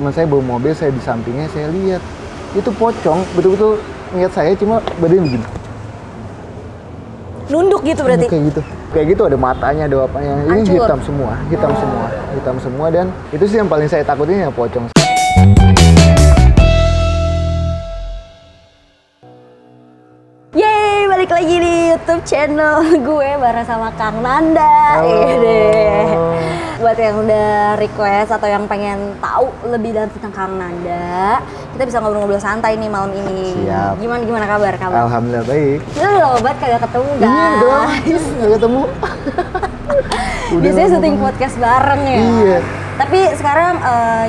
teman saya bawa mobil, saya di sampingnya, saya lihat itu pocong betul-betul ngeliat saya, cuma badannya begini, nunduk gitu berarti, nunduk kayak gitu ada matanya, ada apanya, ini hitam semua, dan itu sih yang paling saya takutin ya pocong. Yeay, balik lagi di YouTube channel gue bareng sama Kang Nanda. Buat yang udah request atau yang pengen tahu lebih dalam tentang Kang Nanda, kita bisa ngobrol-ngobrol santai nih malam ini. Siap. Gimana kabar? Alhamdulillah baik. Kita udah lama banget kagak ketemu, guys. Iya guys, kagak ketemu. Biasanya syuting podcast bareng ya. Iya. Tapi sekarang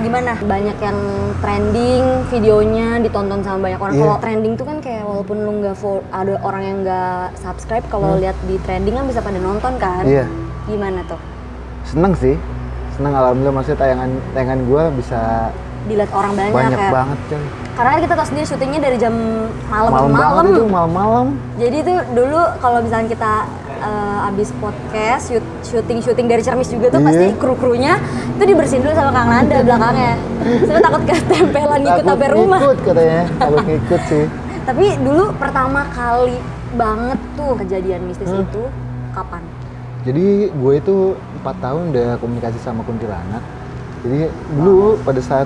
gimana? Banyak yang trending, videonya ditonton sama banyak orang. Kalau trending tuh kan kayak walaupun lu nggak ada orang yang nggak subscribe, kalau lihat di trending kan bisa pada nonton kan. Iya. Gimana tuh? Seneng sih, seneng alhamdulillah, maksudnya tayangan gue bisa dilihat orang banyak banget coy. Karena kita tau sendiri syutingnya dari jam malam-malam. Jadi itu dulu kalau misalnya kita abis podcast syuting dari Cermis juga tuh pasti kru-krunya itu dibersihin dulu sama Kang Nanda belakangnya. Saya takut ketempelan ikut sampai rumah. Takut katanya, takut ngikut sih. Tapi dulu pertama kali banget tuh kejadian mistis itu kapan? Jadi gue itu 4 tahun udah komunikasi sama kuntilanak. Jadi dulu pada saat,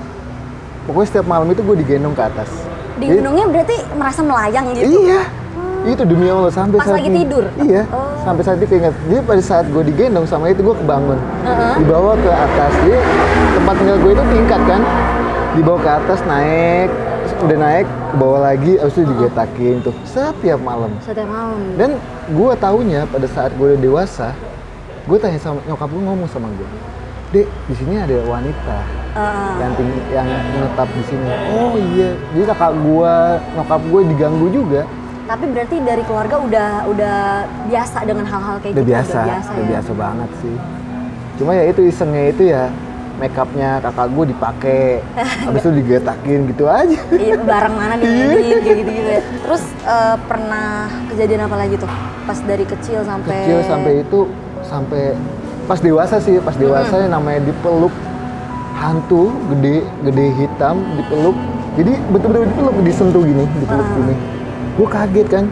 pokoknya setiap malam itu gue digendong ke atas. Digendongnya berarti merasa melayang gitu? Iya, itu demi Allah sampai pas saat lagi tidur? Iya, sampai saat itu keinget. Jadi pada saat gue digendong sama itu gue kebangun, dibawa ke atas. Jadi tempat tinggal gue itu tingkat kan, dibawa ke atas naik, udah naik ke bawah lagi, abis itu digetakin tuh setiap malam. Dan gue taunya pada saat gue udah dewasa, gue tanya sama nyokap, gue ngomong sama gue, "Dek, di sini ada wanita yang menetap di sini." Oh iya, jadi kakak gue, nyokap gue diganggu juga. Tapi berarti dari keluarga udah biasa dengan hal-hal kayak gitu. Udah biasa banget sih. Cuma ya itu isengnya itu ya. Makeupnya kakak gue dipakai, habis itu digetakin gitu aja. Iya, barang mana digetakin kayak gitu-gitu ya. Terus pernah kejadian apa lagi tuh? Pas dari kecil sampai pas dewasa sih, pas dewasa namanya dipeluk hantu gede hitam, dipeluk. Jadi betul-betul dipeluk, disentuh gini, dipeluk gini. Gue kaget kan,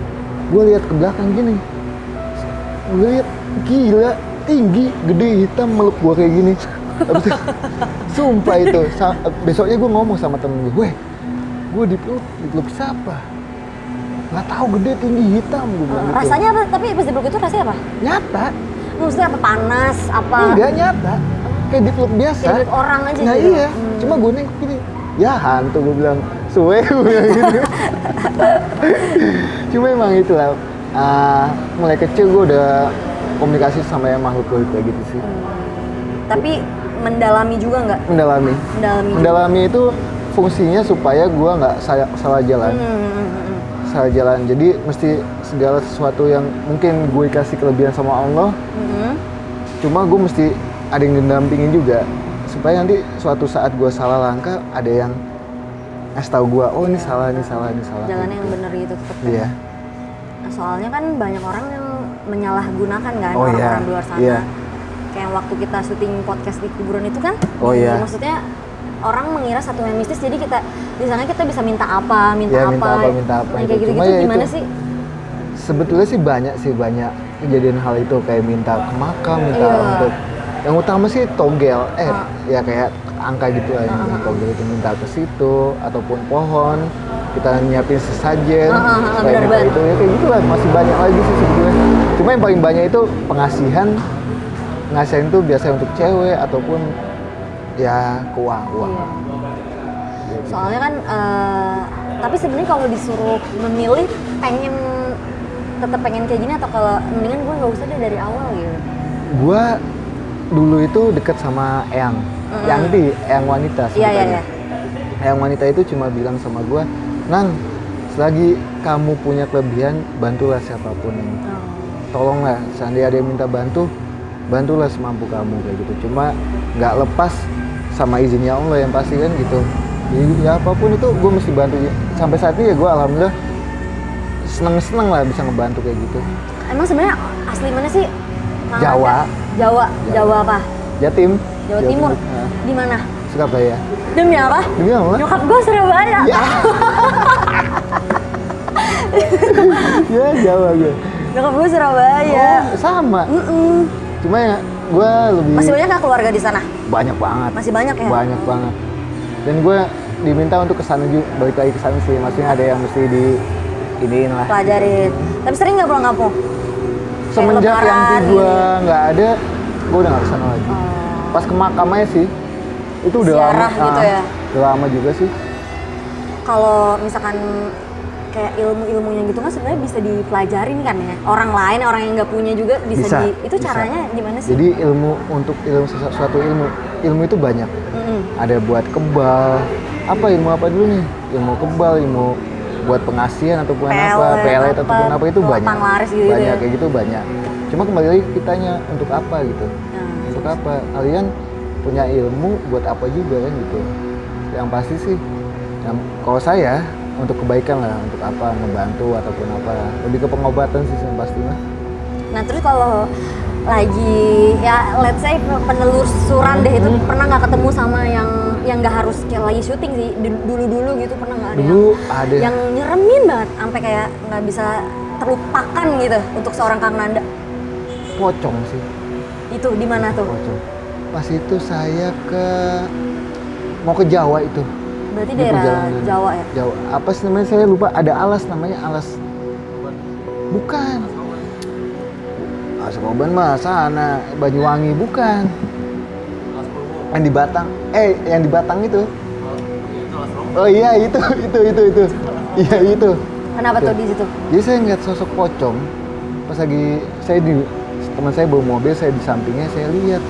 gue lihat ke belakang gini, gue lihat gila tinggi, gede hitam meluk gue kayak gini. Abis itu, sumpah itu, besoknya gue ngomong sama temen gue, "Weh, gue dipeluk siapa? Gak tau, gede, tinggi, hitam." Gue bilang gitu. Rasanya apa? Tapi pas dipeluk itu rasanya apa? Nyata. Maksudnya apa? Panas? Apa? Enggak, nyata. Kayak dipeluk biasa. Kayak dipeluk orang aja. Nah gitu. Iya, cuma gue nengok gini, "Ya hantu," gue bilang. Suwe, gue bilang gitu. Cuma emang itulah, mulai kecil gue udah komunikasi sama yang makhluk kayak gitu sih. Tapi mendalami juga nggak? Mendalami itu fungsinya supaya gue nggak salah jalan. Salah jalan. Jadi mesti segala sesuatu yang mungkin gue kasih kelebihan sama Allah. Cuma gue mesti ada yang mendampingin juga supaya nanti suatu saat gue salah langkah ada yang ngasih tahu gue, "Oh ini salah, ini salah, ini salah." Jalan yang benar gitu tetap. Iya. Soalnya kan banyak orang yang menyalahgunakan kan, orang-orang di luar sana. Iya. Kayak waktu kita syuting podcast di kuburan itu kan, maksudnya orang mengira satu yang mistis, jadi kita di sana kita bisa minta apa kayak gitu. Cuma gimana sih? Sebetulnya sih banyak kejadian hal itu, kayak minta ke makam, minta untuk yang utama sih togel, ya kayak angka gitu aja, togel itu minta ke situ ataupun pohon, kita nyiapin sesajen, kayak gitu ya, kayak gitulah. Masih banyak lagi sih sebetulnya. Cuma yang paling banyak itu pengasihan tuh biasanya untuk cewek ataupun ya keuang. Soalnya kan, tapi sebenarnya kalau disuruh memilih, tetap pengen kayak gini atau kalau mendingan gue nggak usah deh dari awal gitu. Gue dulu itu deket sama eyang, eyang wanita sebetulnya. Eyang wanita itu cuma bilang sama gue, "Nang, selagi kamu punya kelebihan, bantulah siapapun yang tolonglah. Seandainya ada yang minta bantulah semampu kamu," kayak gitu. Cuma nggak lepas sama izinnya Allah yang pasti kan gitu. Jadi ya apapun itu gue mesti bantu. Sampai saat ini ya gue alhamdulillah seneng lah bisa ngebantu kayak gitu. Emang sebenarnya asli mana sih? Jawa. Jawa apa? Jatim. Jawa Timur. Di mana? Surabaya. Demi apa? Demi apa? Nyokap gue Surabaya. Ya, ya Jawa gue. Nyokap gue Surabaya. Oh, sama. Cuma ya gue lebih. Masih banyak gak keluarga di sana? Banyak banget. Masih banyak ya? Banyak banget. Dan gue diminta untuk kesana juga, balik lagi kesana sih. Maksudnya ada yang mesti di iniin lah. Pelajarin. Tapi sering nggak pulang kampung? Semenjak yang gue nggak ada, gue udah nggak kesana lagi. Pas ke makamnya sih, itu udah lama gitu ya? Udah lama juga sih. Kalau misalkan kayak ilmu-ilmunya gitu kan sebenarnya bisa dipelajarin kan ya? Orang lain, orang yang nggak punya juga bisa. Itu caranya gimana sih? Jadi suatu ilmu itu banyak. Ada buat kebal, apa dulu nih? Ilmu kebal, ilmu buat pengasihan ataupun apa, pelet ataupun apa itu banyak. Gitu banyak ya? Kayak gitu banyak. Cuma kembali lagi kitanya untuk apa gitu? Untuk apa? Kalian punya ilmu buat apa juga kan gitu? Yang pasti sih, kalau saya untuk kebaikan lah, untuk apa ngebantu ataupun apa lah. Lebih ke pengobatan sih yang pasti lah. Nah terus kalau lagi ya let's say penelusuran deh itu pernah nggak ketemu sama yang nggak harus kayak lagi syuting sih dulu gitu pernah nggak ada? Dulu ada yang nyeremin banget sampai kayak nggak bisa terlupakan gitu untuk seorang Kang Nanda. Pocong sih. Itu di mana tuh? Pocong. Pas itu saya mau ke Jawa itu. Berarti di daerah Jawa ya? Jawa. Apa sih namanya? Saya lupa. Ada alas namanya alas. Bukan. Askoban mah sana Banyuwangi bukan. Yang di Batang. Yang di Batang itu. Oh iya itu. Iya itu. Kenapa tuh di situ? Jadi saya ngeliat sosok pocong. Pas lagi teman saya bawa mobil, saya di sampingnya, saya lihat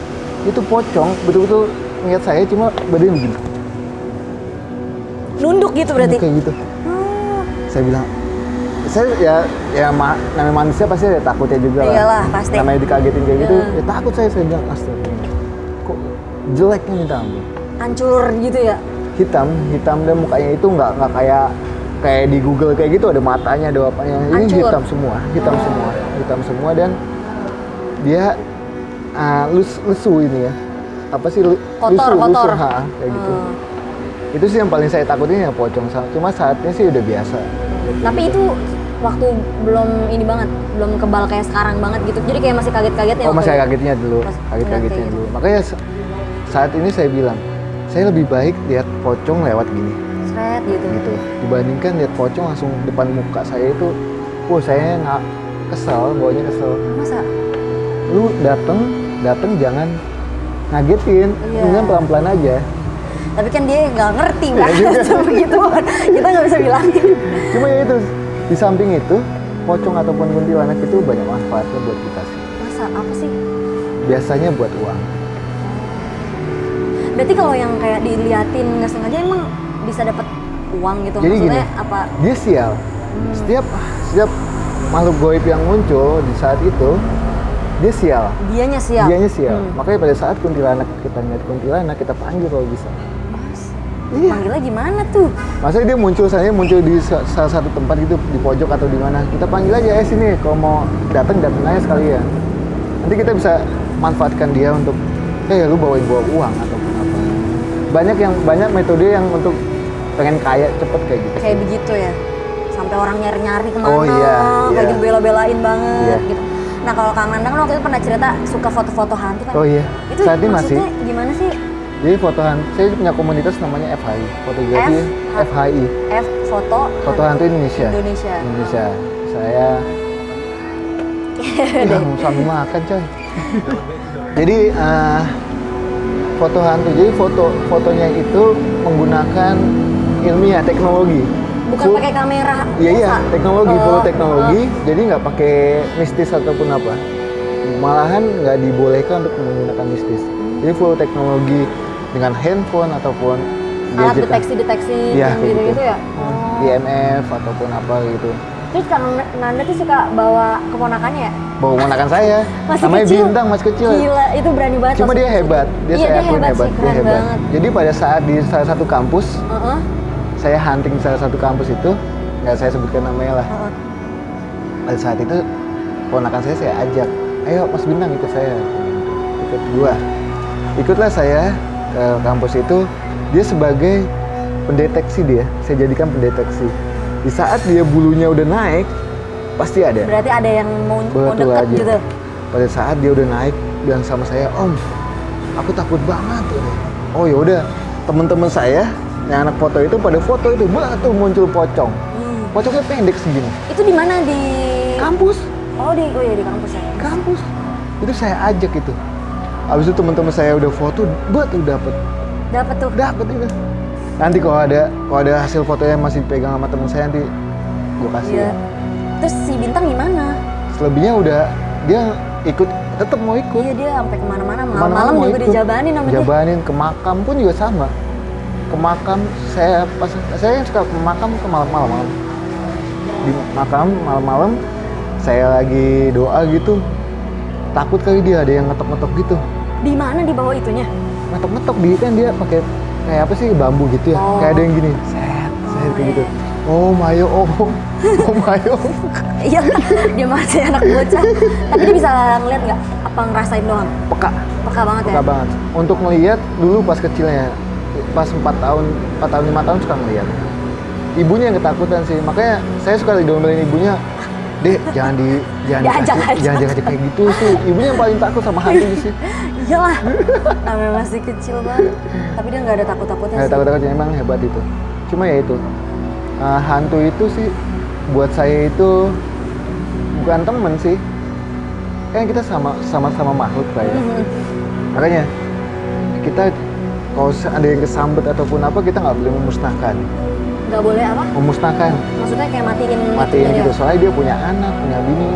itu pocong betul-betul ngeliat saya cuma badannya begini. Nunduk gitu berarti? Kayak gitu. Saya bilang, saya namanya manusia pasti ada takutnya juga lah. Iyalah, pasti. Namanya dikagetin kayak gitu, ya takut saya bilang, astaga. Kok jeleknya minta ampun. Hancur gitu ya? Hitam dan mukanya itu nggak kayak di Google kayak gitu, ada matanya, ada apanya. Ini hitam semua dan dia lusuh ini ya. Apa sih? Kotor. Kayak gitu. Itu sih yang paling saya takutin ya pocong, cuma saatnya sih udah biasa. Tapi itu waktu belum ini banget, belum kebal kayak sekarang banget gitu, jadi kayak masih kaget-kagetnya. Oh masih kagetnya dulu, kaget-kagetnya dulu. Makanya saat ini saya bilang, saya lebih baik lihat pocong lewat gini. Seret gitu. Dibandingkan lihat pocong langsung depan muka saya itu, saya nggak kesel, bawahnya kesel. Masa? Lu dateng jangan ngagetin, mendingan pelan-pelan aja. Tapi kan dia nggak ngerti kan, begitu banget, kita nggak bisa bilangin. Cuma ya itu, di samping itu, pocong ataupun kuntilanak itu banyak manfaatnya buat kita sih. Masa apa sih? Biasanya buat uang. Berarti kalau yang kayak diliatin nggak sengaja emang bisa dapat uang gitu? Jadi maksudnya gini, apa? Dia sial. Setiap makhluk goib yang muncul di saat itu, dia sial. Dianya sial. Makanya pada saat kuntilanak, kita lihat kuntilanak, kita panggil kalau bisa. Panggilnya gimana tuh? Maksudnya dia muncul di salah satu tempat gitu, di pojok atau di mana. Kita panggil aja, sini kalau mau datang aja sekalian. Nanti kita bisa manfaatkan dia untuk, lu bawain gua uang atau apa. Banyak metode yang untuk pengen kaya cepet kayak gitu. Kayak begitu ya? Sampai orang nyari-nyari kemana, kayak gitu bela-belain banget gitu. Nah kalau Kang Nanda kan waktu itu pernah cerita suka foto-foto hantu kan? Oh iya, itu saat ini masih. Gimana sih? Jadi foto hantu, saya punya komunitas namanya FHI, fotografi FHI. Foto Hantu Indonesia. Saya mau sambil makan coy. Jadi foto hantu, jadi fotonya itu menggunakan ilmiah, teknologi. Bukan pakai kamera. Iya, teknologi, full teknologi. Jadi nggak pakai mistis ataupun apa. Malahan nggak dibolehkan untuk menggunakan mistis. Jadi full teknologi dengan handphone ataupun alat deteksi gitu ya. IMF ataupun apa gitu. Terus Kang Nanda tuh suka bawa keponakannya ya? Bawa keponakan saya. Namanya Bintang, masih kecil. Gila, itu berani banget. Cuma dia hebat. Dia hebat. Jadi pada saat di salah satu kampus, saya hunting di salah satu kampus itu, nggak saya sebutkan namanya lah. Pada saat itu, ponakan saya ajak, ayo Mas Bintang ikut saya. Ikutlah saya ke kampus itu, dia sebagai pendeteksi dia, saya jadikan pendeteksi. Di saat dia bulunya udah naik, pasti ada. Berarti ada yang mau dekat gitu? Pada saat dia udah naik, bilang sama saya, "Om, aku takut banget." Oh ya udah, teman-teman saya yang anak foto itu pada foto itu, batu muncul pocong. Pocongnya pendek segini. Itu di mana? Di kampus. Oh iya, di kampus saya. Kampus. Itu saya ajak itu. Habis itu teman-teman saya udah foto, batu dapet. Dapet tuh. Dapet itu. Nanti kalau ada hasil fotonya masih pegang sama teman saya, nanti gue kasih. Iya. Terus si Bintang gimana? Selebihnya udah dia ikut, tetap mau ikut. Iya, dia sampai kemana-mana, malam-malam juga dijabanin sama dia. Jabanin ke makam pun juga sama. Ke makam saya suka ke makam malam-malam. Di makam malam-malam saya lagi doa gitu. Takut kali dia ada yang ngetok-ngetok gitu. Di mana di bawah itunya? Ngetok-ngetok di kan dia pakai kayak apa sih, bambu gitu ya. Oh. Kayak ada yang gini. Set kayak gitu. Oh mayo, oh mayo. Iya, dia masih anak bocah. Tapi dia bisa ngeliat nggak? Apa ngerasain doang? Peka. Peka banget ya? Peka banget. Untuk ngeliat dulu pas kecilnya, pas 4 tahun, 5 tahun suka ngeliat. Ibunya yang ketakutan sih, makanya saya suka diomelin ibunya. Dek, jangan diajak kayak gitu sih. Ibunya yang paling takut sama hantu sih. Iyalah, namanya masih kecil banget. Tapi dia nggak ada takut-takutnya sih. Takut-takutnya emang hebat itu. Cuma ya itu. Hantu itu sih buat saya itu bukan temen sih, kan kita sama-sama makhluk lah ya. Makanya kita kalau ada yang kesambet ataupun apa, kita nggak boleh memusnahkan. Nggak boleh apa? Memusnahkan. Maksudnya kayak matiin gitu ya? Soalnya dia punya anak, punya bini,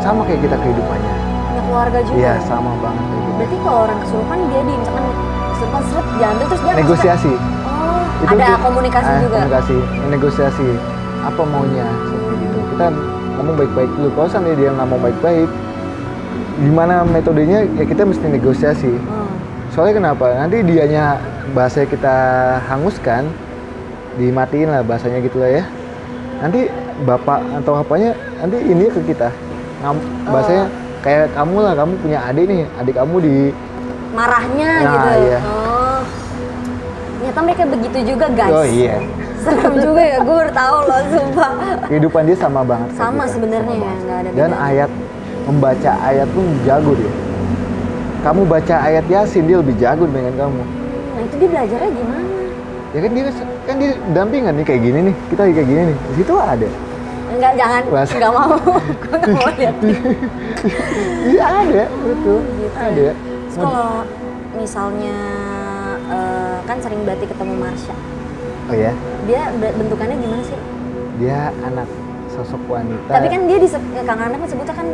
sama kayak kita kehidupannya. Punya keluarga juga. Iya, sama banget kayak gitu. Berarti kalau orang kesurupan dia misalkan kesurupan seret diambil terus dia negosiasi. Itu ada komunikasi juga. Negosiasi apa maunya seperti itu. Kita ngomong baik-baik dulu. Kalau sampai dia nggak mau baik-baik, gimana metodenya? Ya kita mesti negosiasi. Soalnya kenapa? Nanti dianya bahasanya kita hanguskan, dimatiin lah bahasanya gitulah ya. Nanti bapak atau apanya nanti ini ke kita. Bahasanya kayak kamu lah, kamu punya adik nih, adik kamu di marahnya gitu. Iya. Ternyata mereka begitu juga guys. Oh iya. Serem juga ya, gue baru tahu loh sumpah. Kehidupan dia sama banget. Sama sebenarnya ya, nggak ada. Dan ayat, membaca ayat pun jago dia. Kamu baca ayat Yasin dia lebih jago dengan kamu. Nah itu dia belajarnya gimana? Ya kan dia dampingan nih kayak gini nih, kita kayak gini nih, di situ ada. Enggak, jangan, nggak mau, gue nggak mau lihat. Iya ada, betul, gitu. Ada. Terus kalau misalnya kan sering berarti ketemu Marsha. Oh ya? Dia bentukannya gimana sih? Dia anak sosok wanita. Tapi kan dia di kangen-kangen sebutnya kan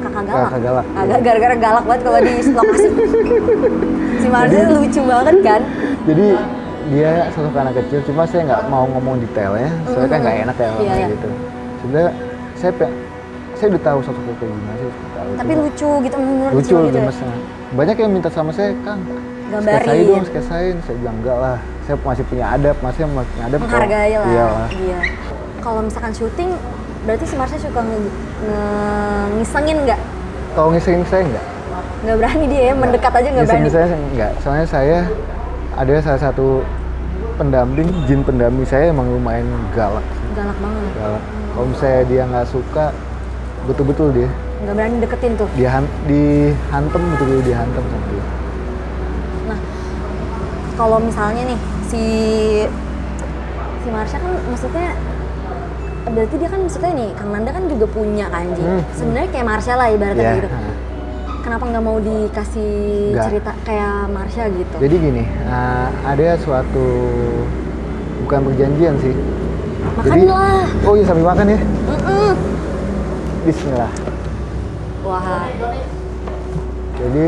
kakak galak. Kakak galak. Gara-gara galak banget kalau di lokasi. Si Marsha lucu banget kan? Jadi dia sosok anak kecil, cuma saya nggak mau ngomong detailnya, soalnya kan nggak enak ya kayak gitu. Sebenarnya saya udah tahu sosoknya kayak gimana sih. Tapi lucu gitu, lucu gitu. Banyak yang minta sama saya, Kang. Sketsain dong, sketsain. Saya bilang enggak lah, saya masih punya adab, menghargai lah. Iya. Kalau misalkan syuting, berarti si Marsha suka ngisengin nggak? Kalau ngisengin saya nggak. Nggak berani dia ya, mendekat aja nggak berani. Ngisengin saya nggak, soalnya saya ada salah satu pendamping, jin pendamping saya emang lumayan galak. Galak banget. Galak. Kalau misalnya dia nggak suka, betul-betul dia. Nggak berani deketin tuh. Dihantem, betul-betul dihantem sama dia. Kalau misalnya nih si Marsha kan maksudnya berarti dia kan maksudnya nih Kang Nanda kan juga punya kanji. Sebenarnya kayak Marsha lah ibaratnya gitu. Kenapa nggak mau dikasih cerita kayak Marsha gitu? Jadi gini, ada suatu bukan perjanjian sih. Makanlah. Jadi, oh iya sambil makan ya. Bismillah. Wah. Jadi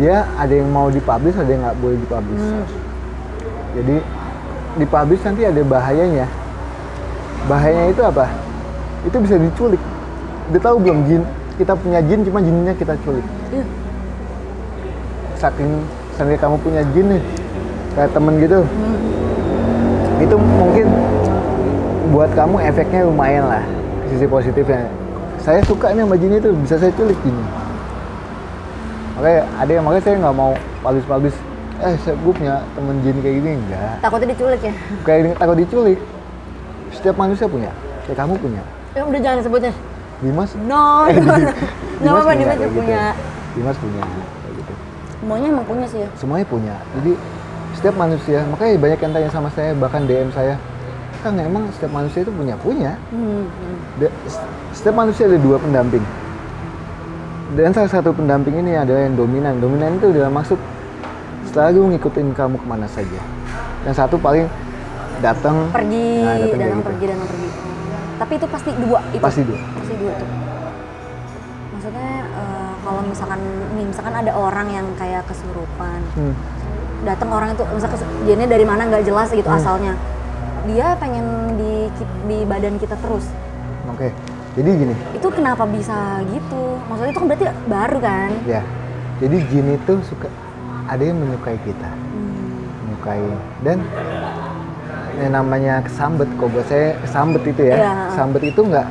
dia ada yang mau dipublish, ada yang nggak boleh dipublish. Jadi dipublish nanti ada bahayanya. Bahayanya itu apa? Itu bisa diculik. Dia tahu belum jin? Kita punya jin, cuma jinnya kita culik. Saking kamu punya jin nih, kayak temen gitu. Itu mungkin buat kamu efeknya lumayan lah, sisi positifnya. Saya suka nih sama jin itu, bisa saya culik jin. Makanya saya nggak mau habis-habis gue punya temen jin kayak gini, enggak. Takutnya diculik ya? Kayak takut diculik. Setiap manusia punya, kayak kamu punya. Ya udah jangan sebutnya. Dimas? No, Dimas apa Dimas punya. Dimas punya, kayak gitu. Semuanya emang punya sih ya? Semuanya punya, jadi setiap manusia, makanya banyak yang tanya sama saya, bahkan DM saya. Kan emang setiap manusia itu punya. Setiap manusia ada dua pendamping. Dan salah satu pendamping ini adalah yang dominan. Dominan itu dalam maksud selalu ngikutin kamu kemana saja. Yang satu paling datang, pergi, nah, datang pergi. Tapi itu pasti dua. Itu. Pasti dua tuh. Maksudnya kalau misalkan ada orang yang kayak kesurupan, datang orang itu, misalkan jadinya dari mana nggak jelas gitu asalnya. Dia pengen di badan kita terus. Oke, jadi gini. Itu kenapa bisa gitu? Maksudnya itu kan berarti baru kan? Ya, jadi jin itu suka, ada yang menyukai kita. Menyukai, dan yang namanya kesambet, kok buat saya kesambet itu ya. Kesambet itu nggak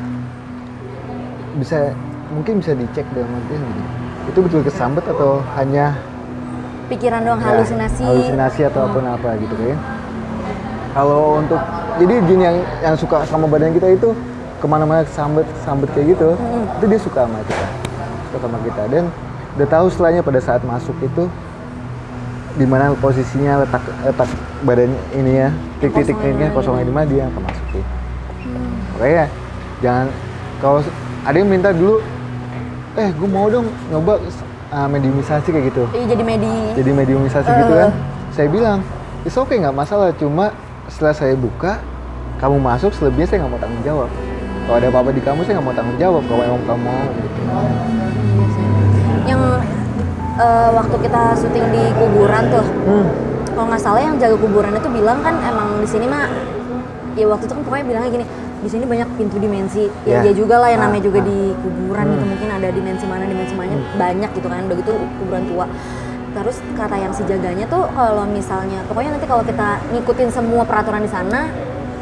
bisa, mungkin bisa dicek dalam artian gini. Itu betul kesambet atau hanya pikiran doang, ya, halusinasi? Halusinasi atau apa-apa gitu ya. Kalau untuk, jadi jin yang suka sama badan kita itu kemana-mana kesambet kayak gitu, itu dia suka sama kita, dan udah tahu setelahnya pada saat masuk itu di mana posisinya, letak badan ini ya, titik-titiknya kosongnya di mana dia akan masuk ya. Makanya jangan, kalau ada yang minta dulu, gue mau dong nyoba mediumisasi kayak gitu. Jadi mediumisasi gitu kan, saya bilang it's okay, nggak masalah, cuma setelah saya buka, kamu masuk, selebihnya saya nggak mau tanggung jawab. Kalau ada apa-apa di kamu, saya nggak mau tanggung jawab, kalau emang kamu mau gitu. Yang waktu kita syuting di kuburan tuh, kalau nggak salah yang jaga kuburan itu bilang kan, emang di sini mah, ya waktu itu kan pokoknya bilangnya gini, di sini banyak pintu dimensi, ya dia juga lah yang namanya juga di kuburan itu mungkin ada dimensi mana, banyak gitu kan, udah gitu kuburan tua. Terus kata yang si jaganya tuh kalau misalnya pokoknya nanti kalau kita ngikutin semua peraturan di sana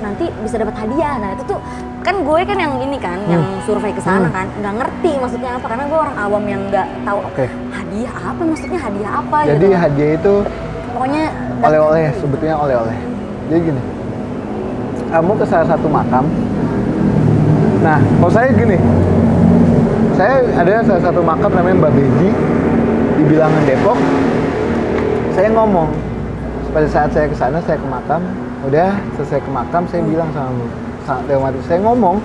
nanti bisa dapat hadiah. Nah itu tuh kan gue kan yang ini kan yang survei ke sana kan nggak ngerti maksudnya apa karena gue orang awam yang nggak tahu hadiah apa maksudnya hadiah apa. Jadi gitu. Hadiah itu pokoknya oleh-oleh gitu. Sebetulnya oleh-oleh. Jadi gini, kamu ke salah satu makam. Nah kalau saya gini, saya ada salah satu makam namanya Mbak Beji di bilangan Depok. Saya ngomong pada saat saya kesana, saya ke makam, udah selesai ke makam, saya bilang sama teman saya, ngomong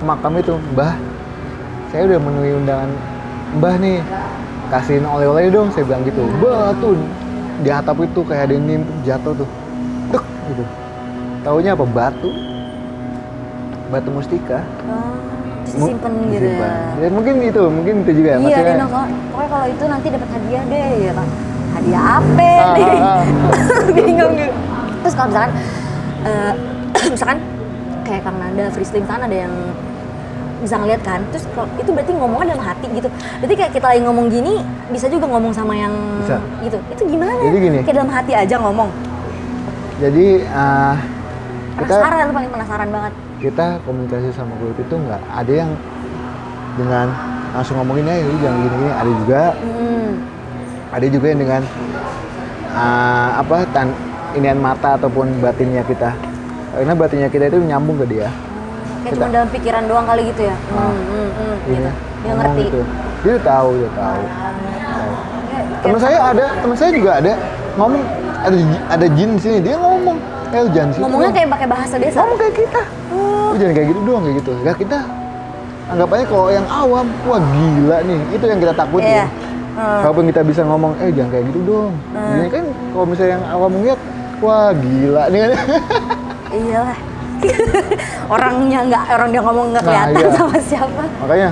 ke makam itu, Mbah, saya udah memenuhi undangan Mbah nih, kasihin oleh-oleh dong, saya bilang gitu. Mbah tuh di atap itu kayak ada yang jatuh tuh, dek gitu. Taunya apa, batu mustika. Disimpan gitu ya. Mungkin itu juga ya. Iya, maksudnya, pokoknya kalau itu nanti dapat hadiah deh, ya kan? Hadiah apa deh? Bingung gitu. Terus kalau misalkan, misalkan kayak Kang Nanda, Frisling kan ada yang bisa ngeliat kan? Terus itu berarti ngomongnya dalam hati gitu. Berarti kayak kita lagi ngomong gini, bisa juga ngomong sama yang bisa. Gitu. Itu gimana? Jadi gini, kayak dalam hati aja ngomong. Jadi penasaran, lu paling penasaran banget. Kita komunikasi sama kulit itu nggak ada yang dengan langsung ngomonginnya ini jangan gini-gini, ada juga yang dengan inian mata ataupun batinnya kita, karena batinnya kita itu nyambung ke dia. Kayak cuma dalam pikiran doang kali gitu ya. Gitu. Dia ngerti gitu. Dia tahu. Teman saya juga ada ngomong, ada jin di sini, dia ngomong jangan situ. Ngomongnya kayak pakai bahasa biasa. Ngomong kayak kita. Jangan kayak gitu doang, kayak gitu. Enggak, kita anggapannya kalau yang awam, wah gila nih. Itu yang kita takutin. Yeah. Kalaupun kita bisa ngomong, jangan kayak gitu dong. Ini kan kalau misalnya yang awam ngeliat, wah gila nih. Iyalah. Orang dia ngomong nggak kelihatan sama siapa. Makanya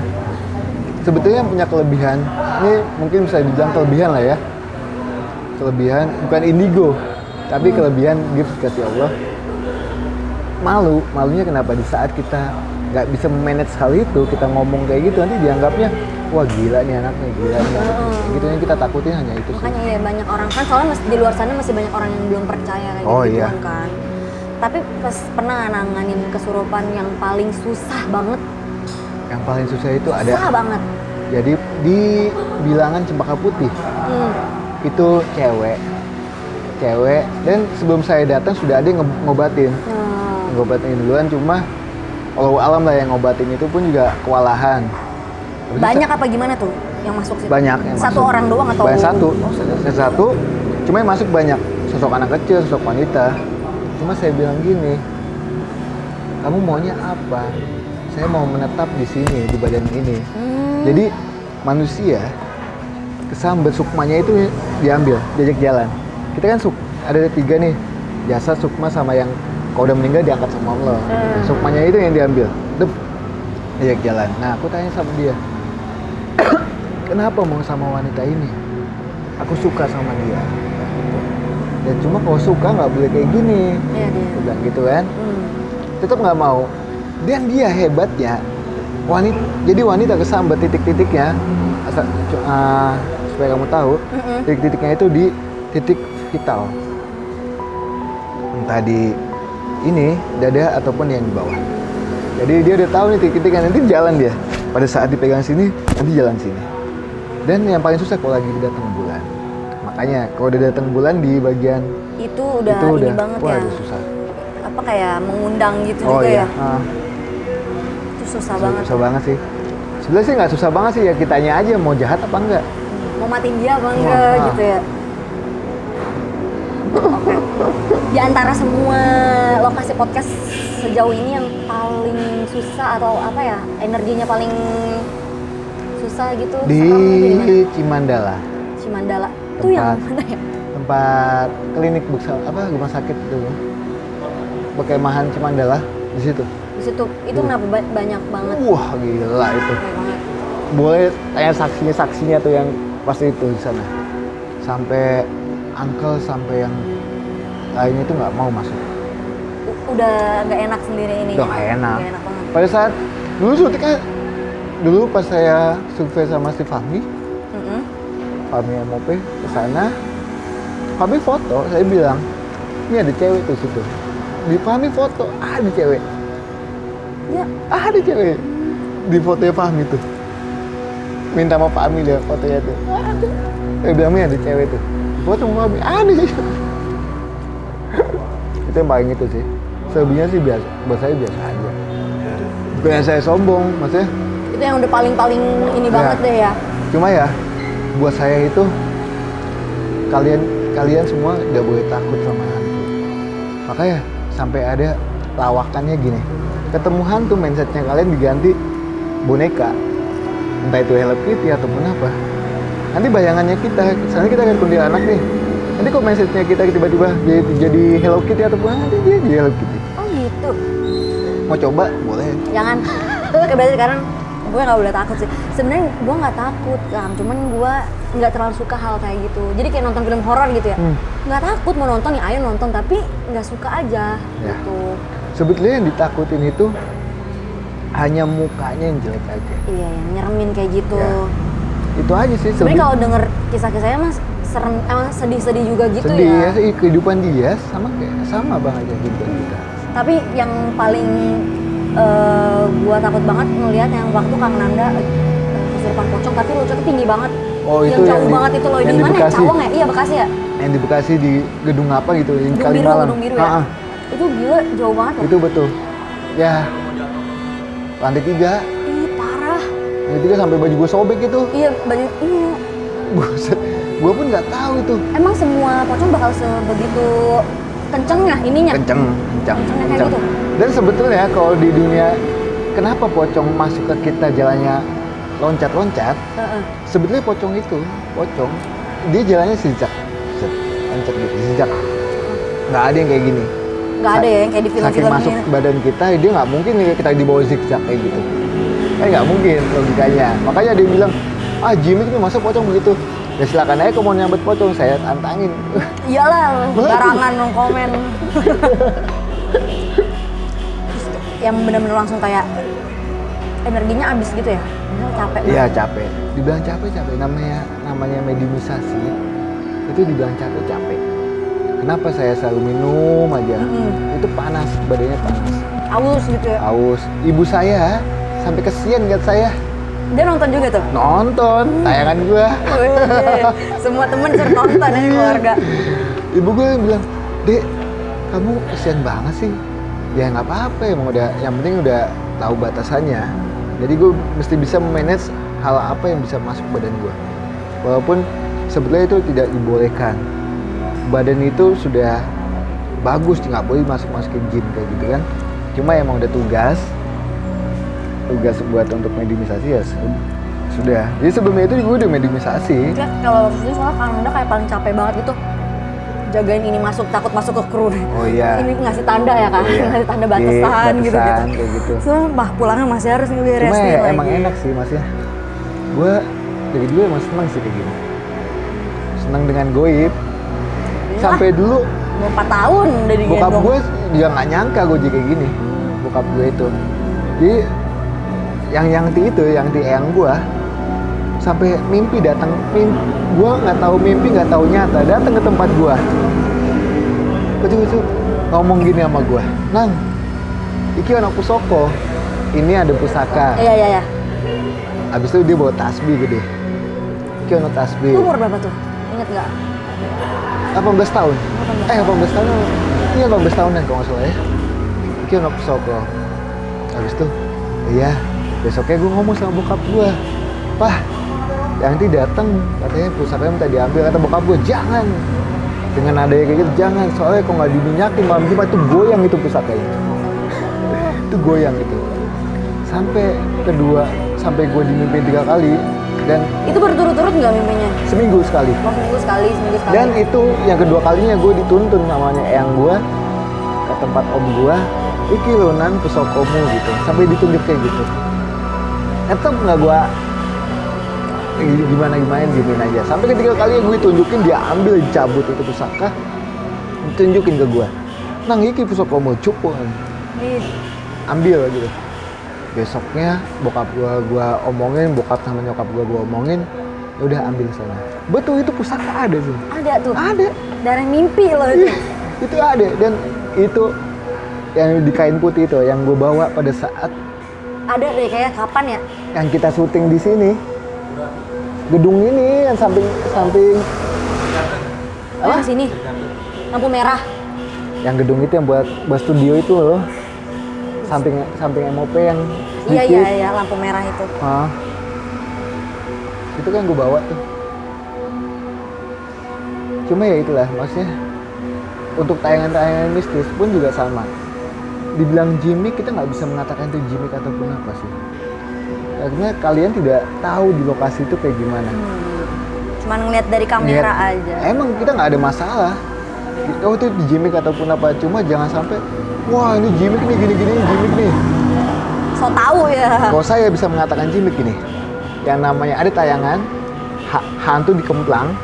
sebetulnya punya kelebihan. Ini mungkin bisa dibilang kelebihan lah ya. Kelebihan bukan indigo, tapi kelebihan gift dikasih Allah. Malunya kenapa di saat kita nggak bisa manage hal itu, kita ngomong kayak gitu nanti dianggapnya wah gila nih anaknya, gitu yang kita takutin hanya itu. Makanya ya banyak orang kan, soalnya di luar sana masih banyak orang yang belum percaya kayak gitu kan. Tapi pernah nanganin kesurupan yang paling susah banget? Yang paling susah itu susah ada banget. Jadi di bilangan Cempaka Putih itu cewek dan sebelum saya datang sudah ada yang ngobatin duluan, cuma walau alam lah yang ngobatin itu pun juga kewalahan. Terus banyak apa gimana tuh yang masuk situ? Banyak yang satu masuk. Orang doang atau banyak satu? Satu, cuma yang masuk banyak, sosok anak kecil, sosok wanita. Cuma saya bilang gini, kamu maunya apa? Saya mau menetap di sini, di badan ini. Jadi manusia kesambet sukmanya itu diambil, diajak jalan. Kita kan ada tiga nih, jasa, sukma, sama yang kalau udah meninggal diangkat sama Allah. Sukmanya itu yang diambil, diajak jalan. Nah aku tanya sama dia, kenapa mau sama wanita ini? Aku suka sama dia. Dan cuma kalau suka nggak boleh kayak gini, aku bilang gitu kan. Tetap nggak mau. Dan dia hebatnya wanita, jadi wanita kesambet titik-titiknya, supaya kamu tahu, titik-titiknya itu di titik vital, entah di ini dada ataupun yang di bawah. Jadi dia udah tahu nih titik-titiknya, nanti jalan dia pada saat dipegang sini, nanti jalan sini. Dan yang paling susah kalau lagi datang bulan, makanya kalau udah datang bulan di bagian itu udah ini banget ya, udah susah. Apa kayak mengundang gitu juga ya? Itu susah banget. Susah banget sih. Sebenarnya sih nggak susah banget sih ya, kitanya aja mau jahat apa enggak, mau matiin dia apa enggak gitu ya. Oke. Di antara semua lokasi podcast sejauh ini yang paling susah atau apa ya, energinya paling susah gitu di Cimandala. Cimandala itu yang mana ya? Tempat klinik rumah sakit itu. Perkemahan Cimandala di situ. Di situ itu kenapa banyak banget? Wah, gila itu. Boleh tanya saksinya tuh yang pasti itu di sana. Sampai uncle sampai yang lainnya itu nggak mau masuk. Udah nggak enak sendiri ini. Udah nggak enak. Gak enak banget. Pada saat dulu suntiknya, dulu pas saya survei sama si Fahmi, Fahmi MOP ke sana, Fahmi foto, saya bilang, ini ada cewek tuh situ. Di Fahmi foto, ada cewek. Ya, ada cewek. Di fotonya Fahmi tuh. Minta sama Fahmi dia fotonya tuh. Ada. Saya bilang, ini ada cewek tuh. Potong babi ada sih. Itu yang paling itu sih. Selebihnya sih biasa, buat saya biasa aja. Bukan yang saya sombong, maksudnya. Itu yang udah paling ini banget deh ya. Cuma ya, buat saya itu kalian semua nggak boleh takut sama hantu. Makanya sampai ada lawakannya gini. Ketemu hantu mindsetnya kalian diganti boneka, entah itu Hello Kitty ataupun apa. Nanti bayangannya kita, misalnya kita akan kuntilanak nih. Nanti kok mindsetnya kita tiba-tiba jadi Hello Kitty ataupun nanti dia jadi Hello Kitty. Oh gitu. Mau coba? Boleh. Jangan. Berarti sekarang gue nggak boleh takut sih. Sebenarnya gue nggak takut, kan. Cuman gue nggak terlalu suka hal kayak gitu. Jadi kayak nonton film horor gitu ya. Nggak takut mau nonton ya, ayo nonton. Tapi nggak suka aja gitu. Sebetulnya yang ditakutin itu hanya mukanya yang jelek aja. Iya, yang nyeremin kayak gitu. Ya. Itu aja sih. Sebenarnya kalau denger kisah-kisahnya mas serem, sedih-sedih juga gitu. Sedih ya. Sedih ya, kehidupan dia sama banget aja kehidupan kita. Tapi yang paling gua takut banget ngelihat yang waktu Kang Nanda kesurupan pocong, tapi lucu tinggi banget. Oh itu yang jauh banget itu loh, di mana ya? Cawang ya? Iya Bekasi ya? Yang di Bekasi di gedung apa gitu, yang Kalimalang. Gedung biru ya? Itu gila jauh banget loh. Itu betul. Ya, lantai 3. Ih parah. Jadi kan sampai baju gue sobek gitu. Iya, baju iya. Gue pun nggak tahu itu. Emang semua pocong bakal sebegitu kencengnya ininya? Kenceng. Gitu. Dan sebetulnya kalau di dunia kenapa pocong masuk ke kita jalannya loncat-loncat? Sebetulnya pocong dia jalannya sejak loncat gitu, sejak. Nggak ada yang kayak gini. Nggak ada ya yang kayak di film-film ini. Saking masuk badan kita, dia nggak mungkin kita dibawa zigzag kayak gitu. Kan nggak mungkin logikanya. Makanya dia bilang, Jimmy itu masa pocong begitu? Ya silakan aja kalau mau nyambet pocong, saya tantangin. Iyalah, barangan komen. Yang benar-benar langsung kayak energinya habis gitu ya? Capek. Iya capek. Dibilang capek. Namanya mediumisasi itu dibilang capek. Kenapa saya selalu minum aja? Itu panas, badannya panas. Aus gitu ya? Aus. Ibu saya sampai kesian lihat saya Dia nonton juga tuh? Nonton, tayangan gua. Semua temen suruh nonton ya, keluarga. Ibu gue bilang, "Dek, kamu kesian banget sih." Ya nggak apa-apa, emang udah, yang penting udah tahu batasannya. Jadi gue mesti bisa memanage hal apa yang bisa masuk badan gue. Walaupun sebetulnya itu tidak dibolehkan. Badan itu sudah bagus, nggak boleh masuk-masukin gym kayak gitu kan. Cuma emang udah tugas buat untuk mediumisasi ya sudah. Jadi sebelumnya itu gue udah mediumisasi. Kalau waktu itu soalnya Kang Nanda kayak paling capek banget gitu. Jagain ini masuk, takut masuk ke kru. Oh iya. Ini ngasih tanda ya kan? Iya. Ngasih tanda batasan gitu. Sumpah pulangnya masih harus ngeberesin lagi. Cuma ya, emang enak sih mas ya. Gue dari dulu emang senang sih kayak gini. Senang dengan goib. Ya. Sampai dulu. 4 tahun udah digendong. Bokap gue juga nggak nyangka gue jadi kayak gini. Bokap gue itu. Jadi yang gue sampai mimpi datang, gue nggak tahu mimpi, nggak tahu nyata, datang ke tempat gue, kecil-kecil ngomong gini sama gue, "Nang, iki anak pusoko, ini ada pusaka." Iya. Abis itu dia bawa tasbih gede, iki anak tasbih. Umur berapa tuh? Ingat nggak? 18 tahun. 18 tahun? Iya 18 tahunan kalau nggak salah ya. Iki anak pusoko. Abis itu, iya. Besoknya gue ngomong sama bokap gue, "Pah, nanti datang katanya pusakanya minta diambil." Kata bokap gue, "Jangan." Dengan adanya kayak gitu, "Jangan, soalnya kalau nggak diminyakin malam Jumat itu goyang itu pusakanya." Itu goyang itu. Sampai gue dimimpiin 3 kali dan itu berturut-turut nggak mimpinya? Seminggu sekali. Oh, seminggu sekali. Dan itu yang kedua kalinya gue dituntun namanya eyang gue ke tempat om gue, "Iki lonan pusokomu" gitu. Sampai ditunjuk kayak gitu. Tetep nggak gue gimana giniin aja. Sampai ketiga kali gue tunjukin, dia ambil, cabut itu pusaka, tunjukin ke gue, "Nang, iki pusaka mau cukup ambil" gitu. Besoknya bokap gue omongin, bokap sama nyokap gue omongin, udah ambil sana. Betul itu pusaka ada sih. Ada dari mimpi loh itu. Itu ada, dan itu yang di kain putih itu yang gue bawa pada saat ada deh kayak kapan ya? Yang kita syuting di sini. Gedung ini yang samping apa sini? Lampu merah. Yang gedung itu yang buat studio itu loh. Samping MOP yang sedikit. Iya, lampu merah itu. Hah. Itu kan gue bawa tuh. Cuma ya itulah maksudnya. Untuk tayangan-tayangan mistis pun juga sama. Dibilang gimmick, kita nggak bisa mengatakan itu gimmick ataupun apa sih. Karena kalian tidak tahu di lokasi itu kayak gimana. Cuman ngeliat dari kamera aja. Emang kita nggak ada masalah. Oh itu gimmick ataupun apa. Cuma jangan sampai, "Wah ini gimmick nih, gini-gini gimmick nih." So tau ya. Kalau saya bisa mengatakan gimmick ini. Yang namanya ada tayangan hantu di Kemplang.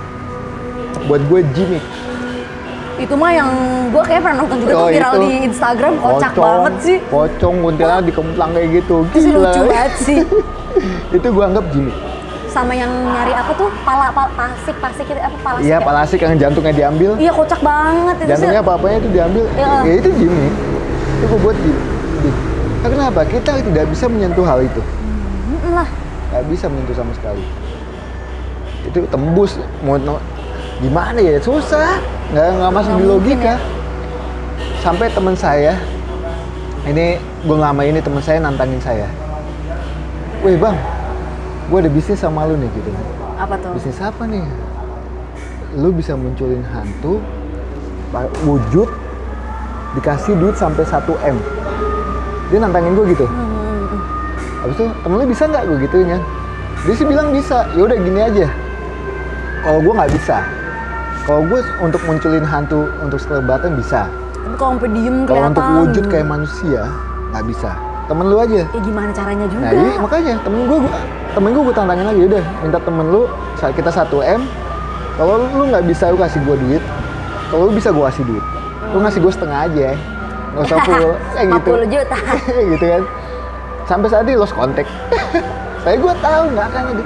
Buat gue gimmick. Itu mah yang gue kayak pernah nonton juga tuh viral itu. Di Instagram, kocak banget sih. Pocong, kuntilanak di Kemplang kayak gitu. Itu lucu banget sih. Itu gue anggap gimmick. Sama yang nyari apa tuh, Palasik itu apa? Palasik. Iya, Palasik yang jantungnya diambil. Iya, kocak banget itu. Jantungnya apa-apanya itu diambil. Ya itu gimmick. Itu gue buat gimmick. Nah, kenapa? Kita tidak bisa menyentuh hal itu. Gak bisa menyentuh sama sekali. Itu tembus mau gimana ya, susah, nggak masuk di logika ya. Sampai temen saya ini, gue ngamain ini, temen saya nantangin saya, "Weh bang, gue ada bisnis sama lu nih," gitu. Apa tuh? "Bisnis apa nih? Lu bisa munculin hantu wujud, dikasih duit sampai 1M dia nantangin gue gitu. Habis itu, "Temen lu bisa nggak?" gue gituin ya. Dia sih bilang bisa. "Ya udah gini aja, kalau gue nggak bisa. Kalau gue untuk munculin hantu untuk sekelebatan bisa. Tapi kalau sampai diem kelihatan. Kalau untuk wujud kayak manusia nggak bisa. Temen lu aja." Ya gimana caranya juga? Nah, iya, makanya temen gue tantangin lagi. "Udah, minta temen lu, kita 1M. Kalau lu nggak bisa, lu kasih gue duit. Kalau lu bisa, gue kasih duit. Lu ngasih gue setengah aja, nggak usah full." Kayak gitu. 40 juta. Gitu kan. Sampai saat ini lost contact. Saya gue tahu nggak akan ada.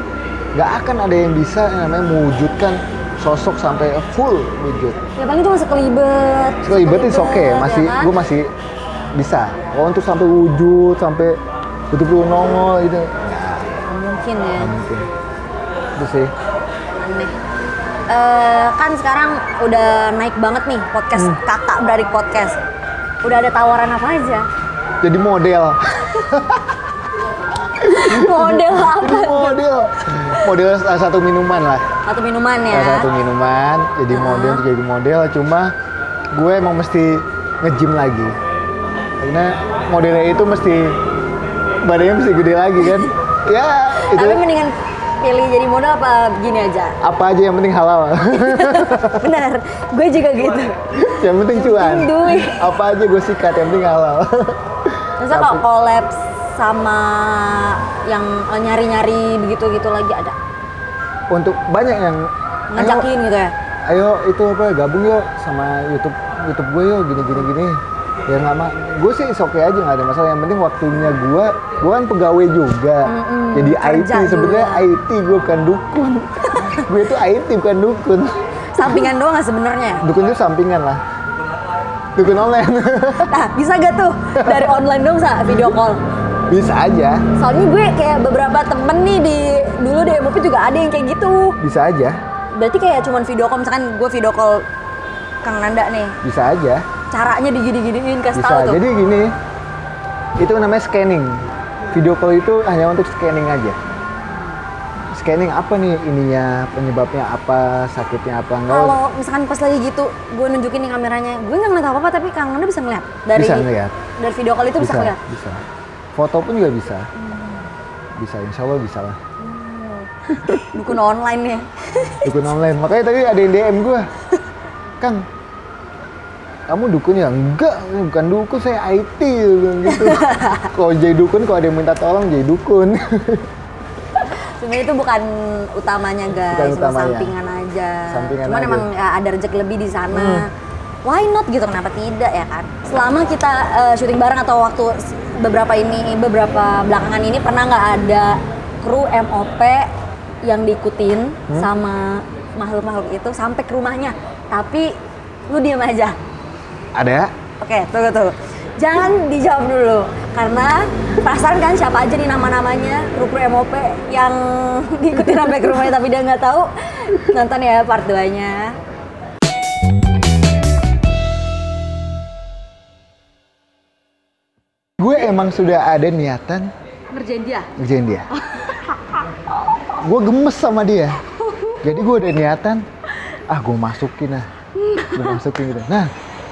Nggak akan ada yang bisa namanya mewujudkan sosok sampai full wujud. Ya paling cuma sekelibet. Sekelibet itu oke, masih ya kan? Gue masih bisa. Kalau untuk sampai wujud, sampai betul-betul nongol gitu. Ya, mungkin ya. Mungkin. Itu sih. Aneh. Kan sekarang udah naik banget nih podcast, kakak beradik podcast. Udah ada tawaran apa aja? Jadi model. Model apa? Model satu minuman lah. Satu minuman ya. Satu minuman. Jadi model, jadi model. Cuma gue emang mesti nge-gym lagi. Karena modelnya itu mesti badannya mesti gede lagi kan. Ya. Itu. Tapi mendingan pilih jadi model apa gini aja? Apa aja yang penting halal. Benar. Gue juga gitu. Yang penting cuan. Duit. Apa aja gue sikat yang penting halal. Masa kok kolaps sama yang nyari-nyari begitu-gitu lagi ada? Untuk banyak yang ngajakin ayo, gitu ya? Ayo itu apa gabung yuk sama YouTube gue yuk gini-gini. Ya nggak mah, gue sih oke aja nggak ada masalah. Yang penting waktunya gue kan pegawai juga, jadi IT sebenarnya IT gue bukan dukun. Gue itu IT bukan dukun. Sampingan doang nggak sebenarnya? Dukun itu sampingan lah. Dukun online. Nah bisa gak tuh dari online dong sa video call? Bisa aja. Soalnya gue kayak beberapa temen nih dulu di MOP juga ada yang kayak gitu. Bisa aja. Berarti kayak cuman video call, misalkan gue video call Kang Nanda nih. Bisa aja. Caranya digini-giniin kasih tahu tuh. Jadi gini, itu namanya scanning. Video call itu hanya untuk scanning aja. Scanning apa nih ininya, penyebabnya apa, sakitnya apa enggak. Kalau misalkan pas lagi gitu, gue nunjukin nih kameranya, gue nggak ngeliat apa-apa tapi Kang Nanda bisa ngeliat. Bisa ngeliat. Dari video call itu bisa ngeliat? Bisa. Foto pun juga bisa. Bisa, insya Allah bisa lah. Dukun online ya? Dukun online, makanya tadi ada yang DM gue. Kang, kamu dukun ya? Enggak, bukan dukun, saya IT gitu. Kalau jadi dukun, kalau ada yang minta tolong jadi dukun. Sebenarnya itu bukan utamanya guys, bukan utamanya. Sampingan aja. Sampingan cuman aja. Emang ya, ada rezeki lebih di sana. Why not gitu? Kenapa tidak ya kan? Selama kita syuting bareng atau waktu beberapa belakangan ini pernah nggak ada kru MOP yang diikutin sama makhluk-makhluk itu sampai ke rumahnya, tapi lu diam aja? Ada? Oke, tunggu. Jangan dijawab dulu, karena perasaan kan siapa aja nih nama-namanya kru-kru MOP yang diikutin sampai ke rumahnya tapi dia nggak tahu. Nonton ya part 2-nya. Gue emang sudah ada niatan ngerjain dia? Ngerjain dia. Gue gemes sama dia. Jadi gue ada niatan, gue masukin gitu. Nah,